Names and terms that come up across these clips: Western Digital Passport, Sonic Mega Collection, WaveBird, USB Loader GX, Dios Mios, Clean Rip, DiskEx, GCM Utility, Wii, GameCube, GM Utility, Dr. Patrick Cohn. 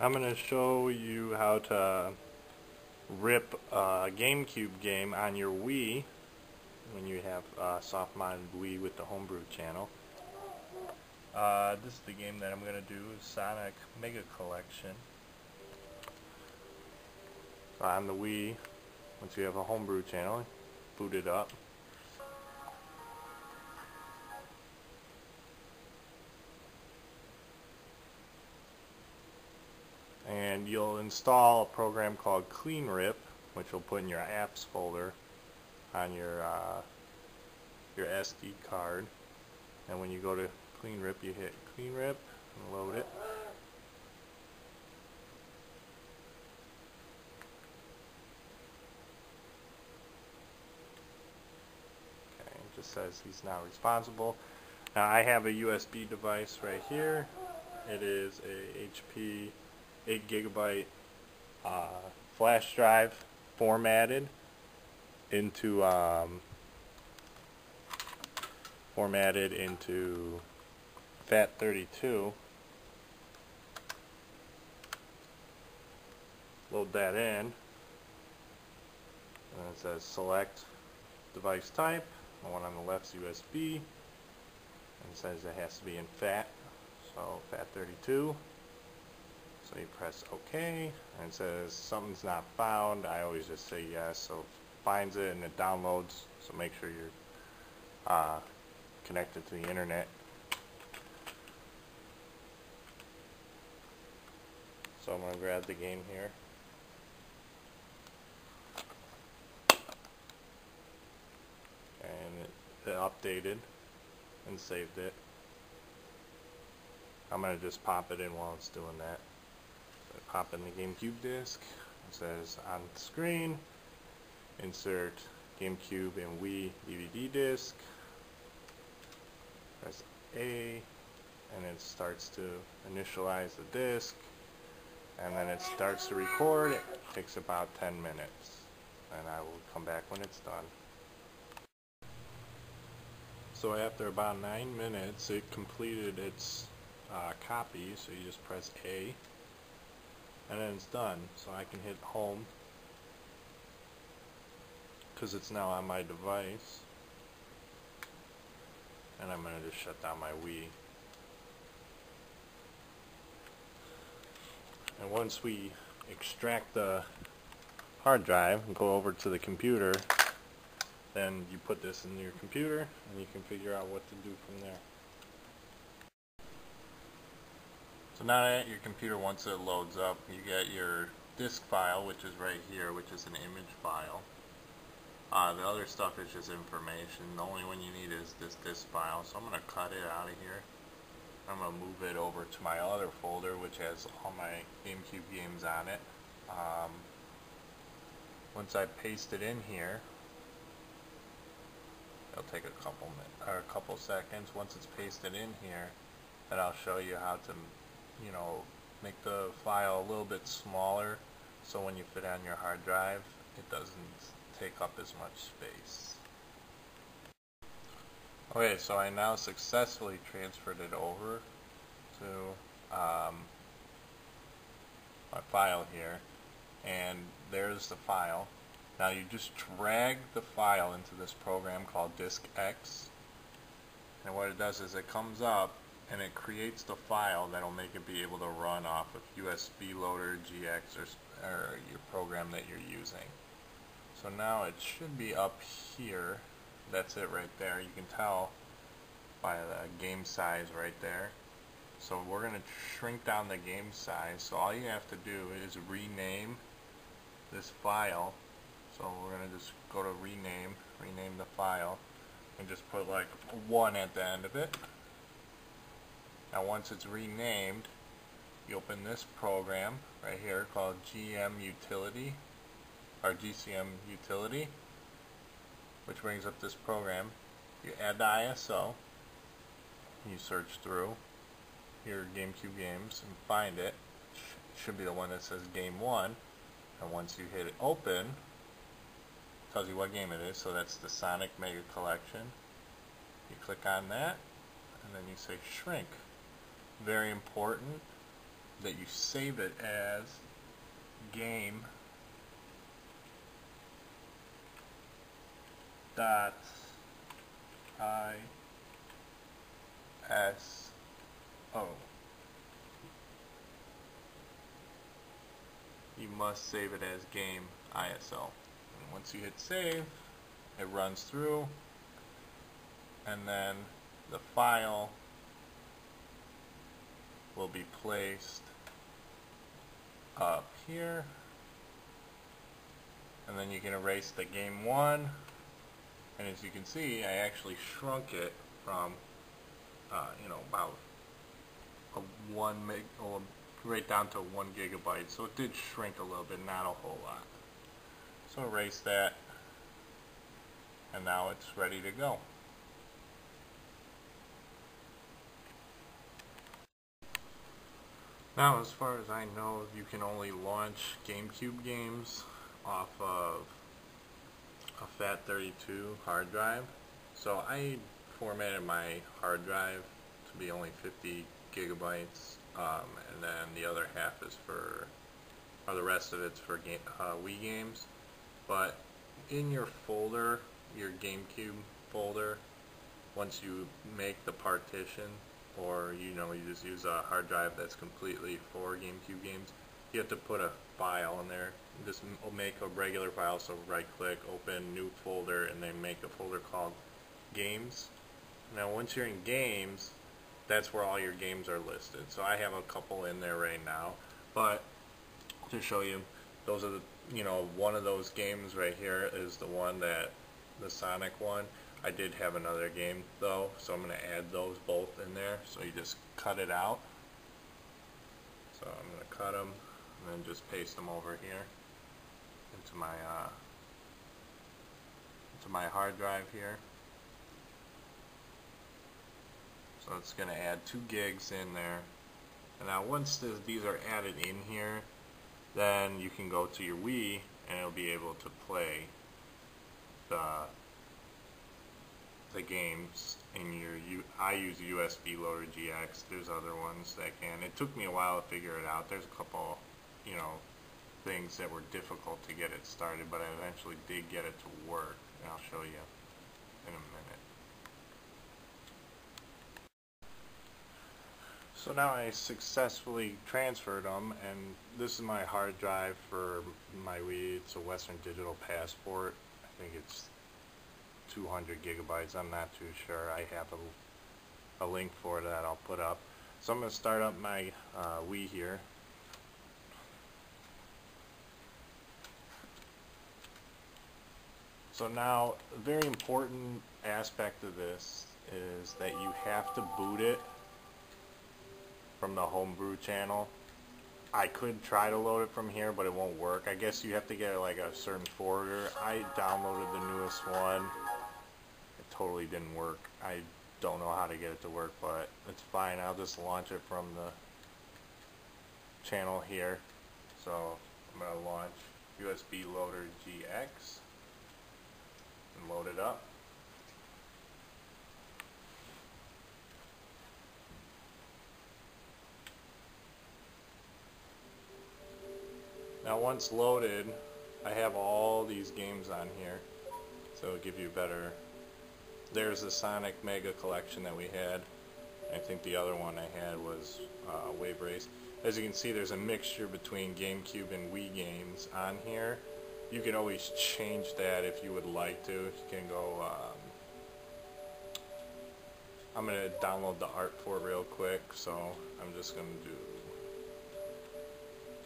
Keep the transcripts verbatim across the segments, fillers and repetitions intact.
I'm going to show you how to rip a GameCube game on your Wii when you have uh, soft-modded Wii with the homebrew channel. Uh, this is the game that I'm going to do, Sonic Mega Collection. On the Wii, once you have a homebrew channel, boot it up. And you'll install a program called Clean Rip, which you'll put in your apps folder on your uh, your S D card. And when you go to Clean Rip, you hit Clean Rip and load it. Okay, it just says he's not responsible. Now I have a U S B device right here. It is a H P eight gigabyte uh, flash drive formatted into um, formatted into FAT thirty-two. Load that in, and it says select device type. The one on the left's U S B, and it says it has to be in FAT, so FAT thirty-two. So you press OK, and it says something's not found. I always just say yes, so it finds it and it downloads. So make sure you're uh, connected to the internet. So I'm going to grab the game here. And it, it updated and saved it. I'm going to just pop it in while it's doing that. Pop in the GameCube disc. It says on the screen, insert GameCube and Wii D V D disc. Press A, and it starts to initialize the disc, and then it starts to record. It takes about ten minutes, and I will come back when it's done. So after about nine minutes, it completed its uh, copy. So you just press A. And then it's done, so I can hit home because it's now on my device. And I'm going to just shut down my Wii. And once we extract the hard drive and go over to the computer, then you put this in your computer and you can figure out what to do from there. So now at your computer, once it loads up, you get your disk file, which is right here, which is an image file. Uh, the other stuff is just information. The only one you need is this disk file. So I'm going to cut it out of here. I'm going to move it over to my other folder, which has all my GameCube games on it. Um, once I paste it in here, it'll take a couple minutes or a couple seconds. Once it's pasted in here, then I'll show you how to, you know, make the file a little bit smaller so when you fit on your hard drive it doesn't take up as much space. Okay, so I now successfully transferred it over to um, my file here, and there's the file. Now you just drag the file into this program called DiskEx, and what it does is it comes up and it creates the file that'll make it be able to run off of U S B Loader G X or, or your program that you're using. So now it should be up here. That's it right there. You can tell by the game size right there. So we're going to shrink down the game size. So all you have to do is rename this file. So we're going to just go to rename, rename the file, and just put like one at the end of it. Now once it's renamed, you open this program right here called G M Utility, or G C M Utility, which brings up this program. You add the I S O, you search through your GameCube games and find it. It should be the one that says Game one, and once you hit it open, it tells you what game it is, so that's the Sonic Mega Collection. You click on that, and then you say shrink. Very important that you save it as game dot I S O. You must save it as game I S O. And once you hit save, it runs through, and then the file will be placed up here, and then you can erase the game one. And as you can see, I actually shrunk it from uh, you know, about a one meg or right down to one gigabyte. So it did shrink a little bit, not a whole lot. So erase that, and now it's ready to go. Now, as far as I know, you can only launch GameCube games off of a FAT thirty-two hard drive. So I formatted my hard drive to be only fifty gigabytes, um, and then the other half is for, or the rest of it's for game, uh, Wii games. But in your folder, your GameCube folder, once you make the partition, or you know, you just use a hard drive that's completely for GameCube games, you have to put a file in there. Just make a regular file, so right click, open new folder, and then make a folder called games. Now once you're in games, that's where all your games are listed. So I have a couple in there right now, but to show you, those are the, you know, one of those games right here is the one that, the Sonic one. I did have another game though, so I'm going to add those both in there. So you just cut it out. So I'm going to cut them and then just paste them over here into my uh, into my hard drive here. So it's going to add two gigs in there. And now once this, these are added in here, then you can go to your Wii and it'll be able to play the the games in your, you, I use U S B Loader G X. There's other ones that can. It took me a while to figure it out. There's a couple, you know, things that were difficult to get it started, but I eventually did get it to work, and I'll show you in a minute. So now I successfully transferred them, and this is my hard drive for my Wii. It's a Western Digital Passport. I think it's two hundred gigabytes, I'm not too sure. I have a, a link for it that I'll put up. So I'm going to start up my uh, Wii here. So now, a very important aspect of this is that you have to boot it from the homebrew channel. I could try to load it from here, but it won't work. I guess you have to get like a certain forwarder. I downloaded the newest one. Totally didn't work. I don't know how to get it to work, but it's fine. I'll just launch it from the channel here. So I'm going to launch U S B Loader G X and load it up. Now once loaded, I have all these games on here, so it'll give you a better. There's the Sonic Mega Collection that we had. I think the other one I had was uh, Wave Race. As you can see, there's a mixture between GameCube and Wii games on here. You can always change that if you would like to. You can go, um, I'm going to download the art for it real quick, so I'm just going to do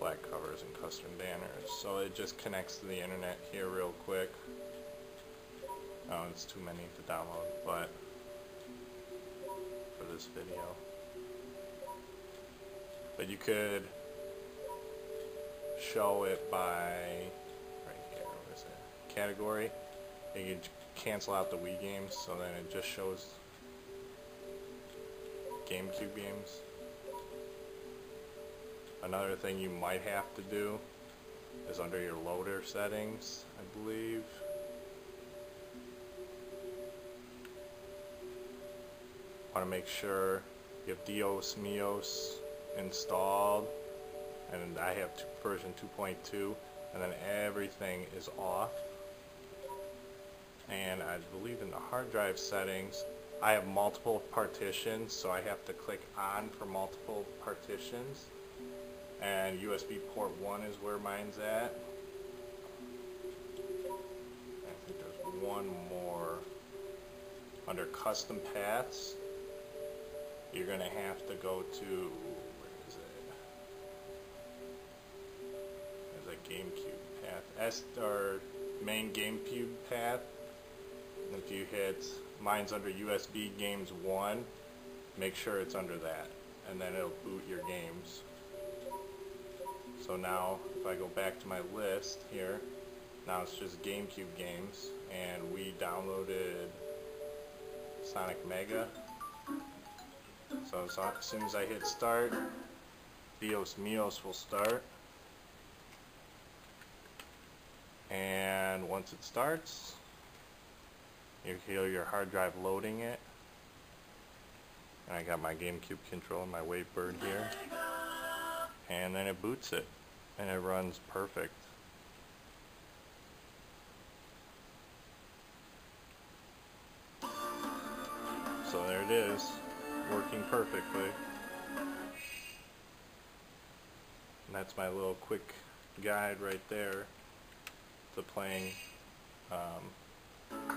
black covers and custom banners. So it just connects to the internet here real quick. Oh, it's too many to download, but for this video. But you could show it by, right here, what is it? Category. You could cancel out the Wii games, so then it just shows GameCube games. Another thing you might have to do is under your loader settings, I believe. Want to make sure You have Dios Mios installed, and I have version two point two, and then everything is off. And I believe in the hard drive settings, I have multiple partitions, so I have to click on for multiple partitions. And U S B port one is where mine's at. I think there's one more. Under custom paths, you're going to have to go to, where is it? There's a GameCube path, S, or main GameCube path. If you hit, mine's under U S B games one, make sure it's under that, and then it'll boot your games. So now if I go back to my list here, now it's just GameCube games, and we downloaded Sonic Mega. So, so as soon as I hit start, Dios Mios will start, and once it starts, you hear your hard drive loading it. And I got my GameCube controller and my WaveBird here. And then it boots it. And it runs perfect. So there it is. Working perfectly. And that's my little quick guide right there to playing um,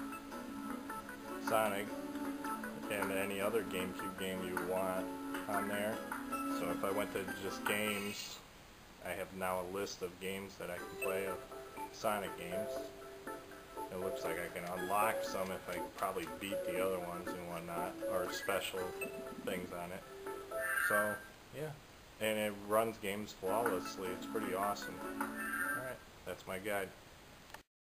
Sonic and any other GameCube game you want on there. So if I went to just games, I have now a list of games that I can play of Sonic games. It looks like I can unlock some if I probably beat the other ones and whatnot, or special things on it. So yeah, and it runs games flawlessly. It's pretty awesome. Alright, that's my guide.